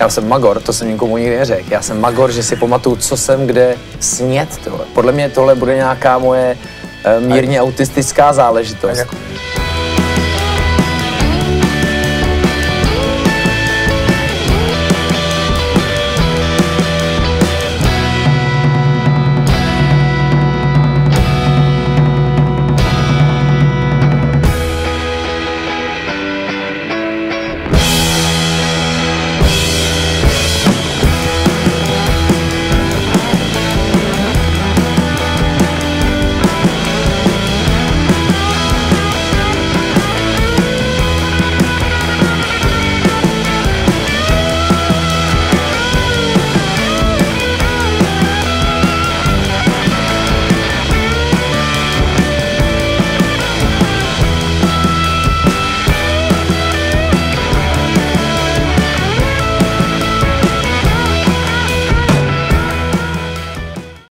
Já jsem magor, to jsem nikomu nikdy neřekl. Já jsem magor, že si pamatuju, co jsem kde snět. Podle mě tohle bude nějaká moje mírně autistická záležitost.